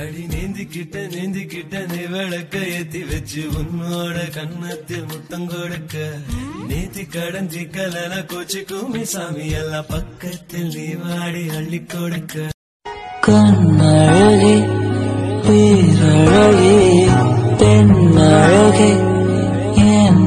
அடி நீந்தி கிட்ட நிவளக்க ஏத்தி வச்சு உன்னோட கண்ணத்தில் முத்தம் கொடுக்க நீதி கடஞ்சி கலல கோச்சி கூமி சாமி எல்லாம் பக்கத்தில் நீ வாடி அள்ளி கொடுக்க கண்ணழகே பேரழகே பெண்ணழகே என்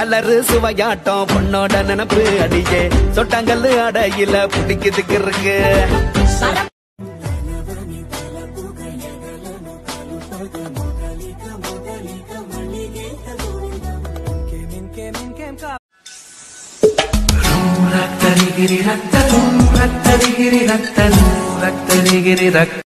அழகே சுவையாட்டம் பொண்ணோட நினப்பு அடியே சொட்டங்கல்லு அடையில பிடிக்கிறதுக்கு இருக்கு ரத்தரிகிரி ரத்தரும் ரத்தரிகிரி ரத்தரும் ரத்தரிகிரி ரத்த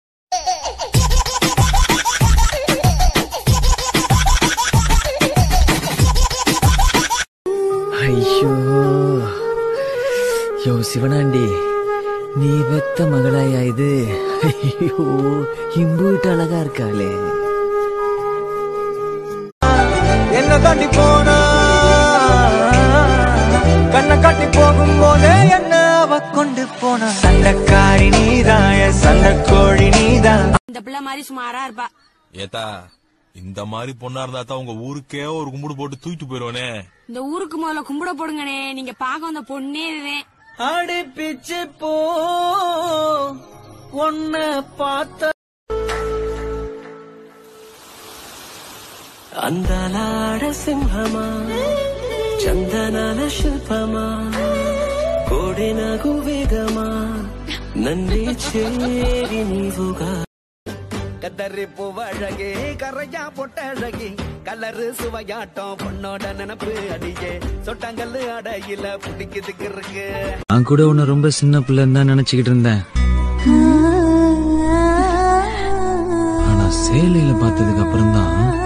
சிவனாண்டி நீ பெத்த மகளாயா இது? ஐயோ இம்பூட்டு அழகா இருக்காளே. என்ன தாண்டி போனா கண்ணை காட்டி போகும் போதே என்ன அவ கொண்டு போனா சண்டக்காரி நீதாய சண்டக்கோழி நீதான். இந்த பிள்ளை மாதிரி சுமாரா இருப்பா ஏதா. இந்த மாதிரி பொண்ணா இருந்தா உங்க ஊருக்கே ஒரு கும்பிடு போட்டு தூக்கிட்டு போயிருவானே. இந்த ஊருக்கு முதல்ல கும்பிட போடுங்கனே, நீங்க பாக்க வந்த பொண்ணே இதுதான். அடி பிச்சு போ ஒன்ன பார்த்த அந்தலாட சிம்மமா சந்தனால சிற்பமா கோடி நகு வேகமா நன்றி சேரி நீவுகா கதறிப்பு அழகே கரையா பொட்ட அழகி கலரு சுவையாட்டம் பொண்ணோட நினப்பு அடியே சொட்டங்கல்லு அடையில பிடிக்கிறதுக்கு இருக்கு. நான் கூட உன்னை ரொம்ப சின்ன பிள்ளைன்னு தான் நினைச்சுக்கிட்டு இருந்தேன். ஆனா சேலையில பார்த்ததுக்கு அப்புறம் தான்